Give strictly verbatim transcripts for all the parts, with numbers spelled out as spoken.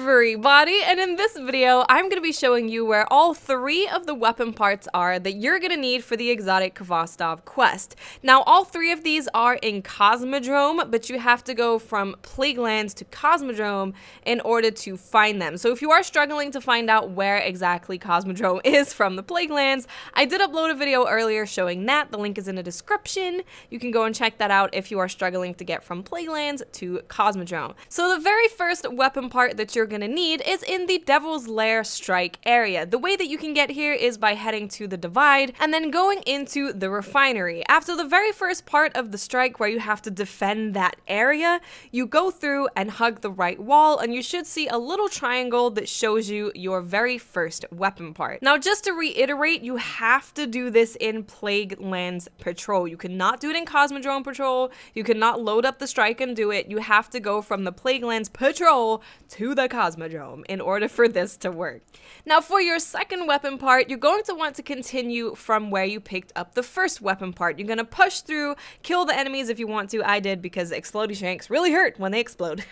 everybody, and in this video I'm going to be showing you where all three of the weapon parts are that you're going to need for the exotic Khvostov quest. Now all three of these are in Cosmodrome, but you have to go from Plaguelands to Cosmodrome in order to find them. So if you are struggling to find out where exactly Cosmodrome is from the Plaguelands, I did upload a video earlier showing that. The link is in the description. You can go and check that out if you are struggling to get from Plaguelands to Cosmodrome. So the very first weapon part that you're gonna need is in the Devil's Lair strike area. The way that you can get here is by heading to the Divide and then going into the refinery. After the very first part of the strike where you have to defend that area, you go through and hug the right wall and you should see a little triangle that shows you your very first weapon part. Now just to reiterate, you have to do this in Plaguelands Patrol. You cannot do it in Cosmodrome Patrol. You cannot load up the strike and do it. You have to go from the Plaguelands Patrol to the Cosmodrome in order for this to work. Now for your second weapon part, you're going to want to continue from where you picked up the first weapon part. You're going to push through, kill the enemies if you want to. I did because exploding shanks really hurt when they explode.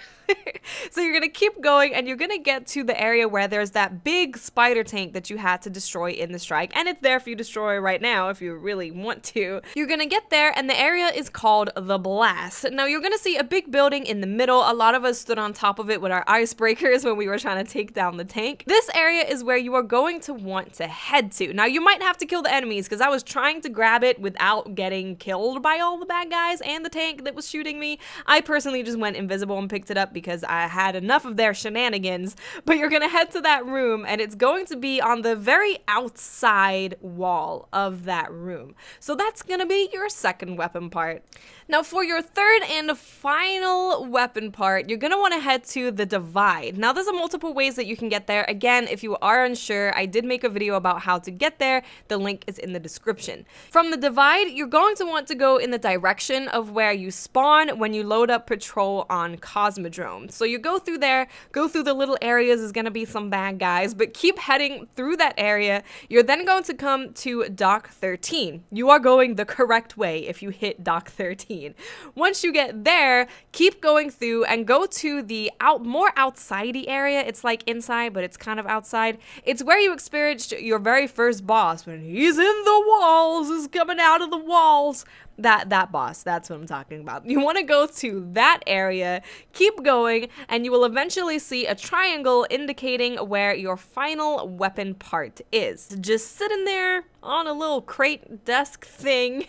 So you're going to keep going and you're going to get to the area where there's that big spider tank that you had to destroy in the strike, and it's there for you to destroy right now if you really want to. You're going to get there and the area is called the Blast. Now you're going to see a big building in the middle. A lot of us stood on top of it with our icebreakers when we were trying to take down the tank. This area is where you are going to want to head to. Now you might have to kill the enemies because I was trying to grab it without getting killed by all the bad guys and the tank that was shooting me. I personally just went invisible and picked it up because I had enough of their shenanigans, but you're gonna head to that room and it's going to be on the very outside wall of that room. So that's gonna be your second weapon part. Now for your third and final weapon part, you're gonna wanna head to the Divide. Now there's a multiple ways that you can get there. Again, if you are unsure, I did make a video about how to get there. The link is in the description. From the Divide, you're going to want to go in the direction of where you spawn when you load up patrol on Cosmodrome. So you go through there, go through the little areas, is going to be some bad guys, but keep heading through that area. You're then going to come to Dock thirteen. You are going the correct way if you hit Dock thirteen. Once you get there, keep going through and go to the out more outsidey area. It's like inside, but it's kind of outside. It's where you experienced your very first boss when he's in the walls, is coming out of the walls. That, that boss, that's what I'm talking about. You want to go to that area, keep going, and you will eventually see a triangle indicating where your final weapon part is. Just sitting there on a little crate desk thing,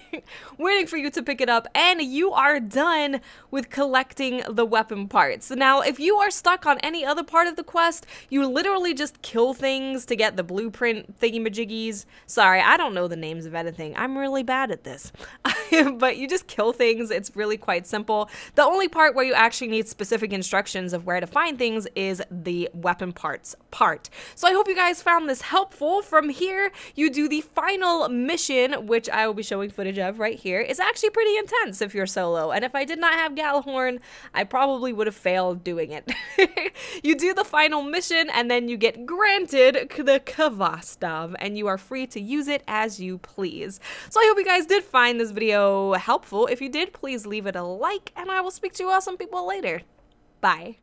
waiting for you to pick it up, and you are done with collecting the weapon parts. Now, if you are stuck on any other part of the quest, you literally just kill things to get the blueprint thingamajiggies. Sorry, I don't know the names of anything. I'm really bad at this. But you just kill things. It's really quite simple. The only part where you actually need specific instructions of where to find things is the weapon parts part. So I hope you guys found this helpful. From here, you do the final mission, which I will be showing footage of right here. It's actually pretty intense if you're solo, and if I did not have Gjallarhorn, I probably would have failed doing it. You do the final mission, and then you get granted the Khvostov, and you are free to use it as you please. So I hope you guys did find this video helpful. If you did, please leave it a like, and I will speak to you awesome people later. Bye.